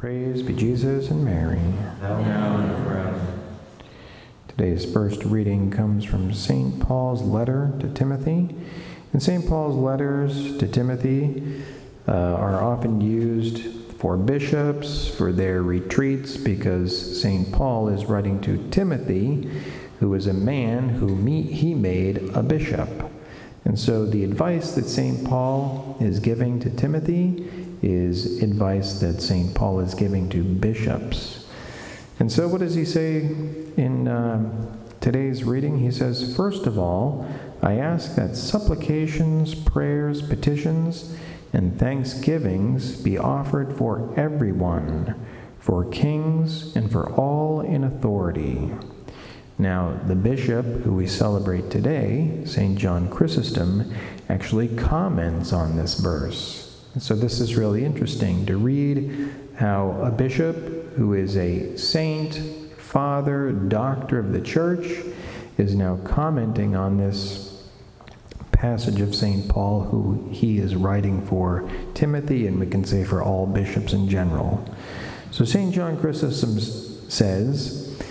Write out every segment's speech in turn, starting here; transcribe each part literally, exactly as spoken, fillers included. Praise be Jesus and Mary. Now and forever. Today's first reading comes from Saint Paul's letter to Timothy. And Saint Paul's letters to Timothy uh, are often used for bishops, for their retreats, because Saint Paul is writing to Timothy, who is a man whom he made a bishop. And so the advice that Saint Paul is giving to Timothy is advice that Saint Paul is giving to bishops. And so what does he say in uh, today's reading? He says, first of all, I ask that supplications, prayers, petitions, and thanksgivings be offered for everyone, for kings and for all in authority. Now, the bishop who we celebrate today, Saint John Chrysostom, actually comments on this verse. And so this is really interesting to read how a bishop who is a saint, father, doctor of the church, is now commenting on this passage of Saint Paul, who he is writing for Timothy, and we can say for all bishops in general. So Saint John Chrysostom says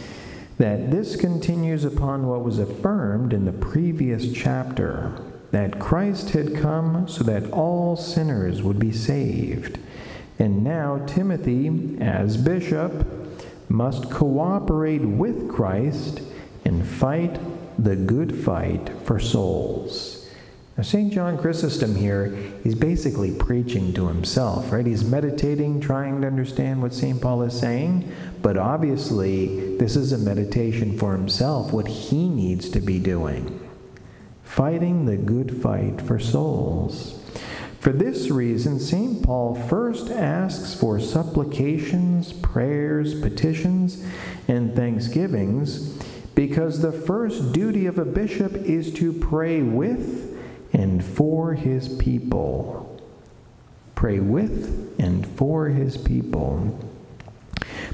that this continues upon what was affirmed in the previous chapter, that Christ had come so that all sinners would be saved. And now Timothy, as bishop, must cooperate with Christ and fight the good fight for souls. Now, Saint John Chrysostom here, he's basically preaching to himself, right? He's meditating, trying to understand what Saint Paul is saying, but obviously this is a meditation for himself, what he needs to be doing. Fighting the good fight for souls. For this reason, Saint Paul first asks for supplications, prayers, petitions, and thanksgivings, because the first duty of a bishop is to pray with and for his people. Pray with and for his people.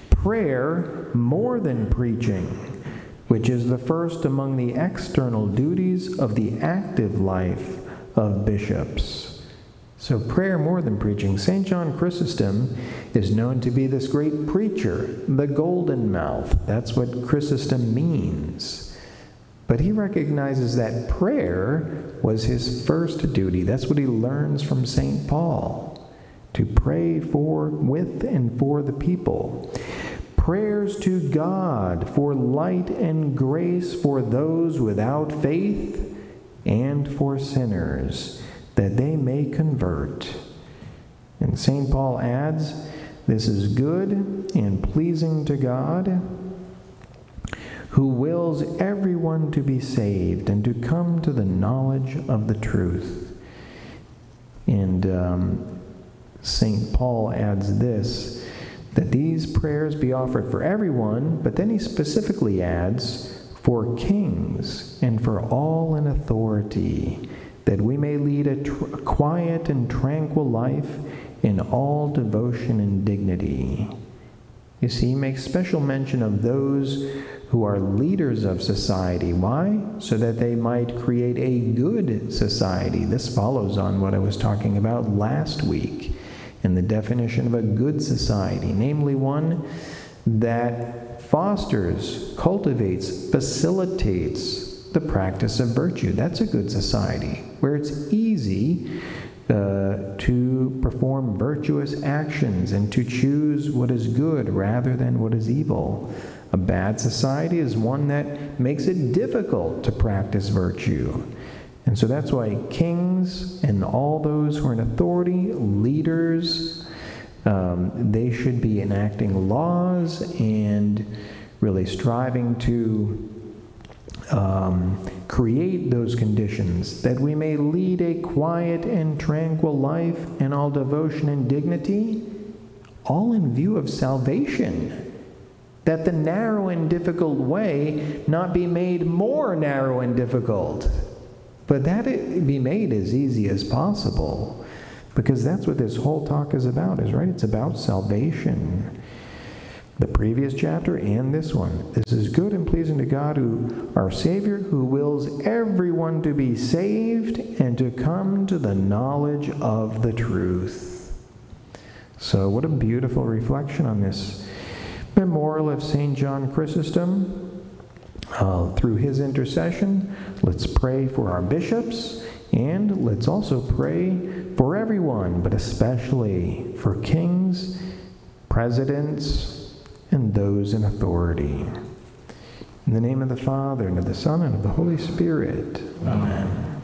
Prayer more than preaching, which is the first among the external duties of the active life of bishops. So prayer more than preaching. Saint John Chrysostom is known to be this great preacher, the golden mouth. That's what Chrysostom means. But he recognizes that prayer was his first duty. That's what he learns from Saint Paul, to pray for, with, and for the people. Prayers to God for light and grace for those without faith and for sinners, that they may convert. And Saint Paul adds, this is good and pleasing to God, who wills everyone to be saved and to come to the knowledge of the truth. And um, Saint Paul adds this, that these prayers be offered for everyone, but then he specifically adds, for kings and for all in authority, that we may lead a, tr a quiet and tranquil life in all devotion and dignity. You see, he makes special mention of those who are leaders of society. Why? So that they might create a good society. This follows on what I was talking about last week in the definition of a good society, namely one that fosters, cultivates, facilitates the practice of virtue. That's a good society, where it's easy uh, to perform virtuous actions and to choose what is good rather than what is evil. A bad society is one that makes it difficult to practice virtue. And so that's why kings and all those who are in authority, leaders, um, they should be enacting laws and really striving to Um, create those conditions, that we may lead a quiet and tranquil life in all devotion and dignity, all in view of salvation, that the narrow and difficult way not be made more narrow and difficult, but that it be made as easy as possible, because that's what this whole talk is about, is right? It's about salvation. The previous chapter and this one. This is good and pleasing to God, who our Savior, who wills everyone to be saved and to come to the knowledge of the truth. So what a beautiful reflection on this memorial of Saint John Chrysostom. Uh, through his intercession, let's pray for our bishops, and let's also pray for everyone, but especially for kings, presidents, and those in authority. In the name of the Father, and of the Son, and of the Holy Spirit. Amen. Amen.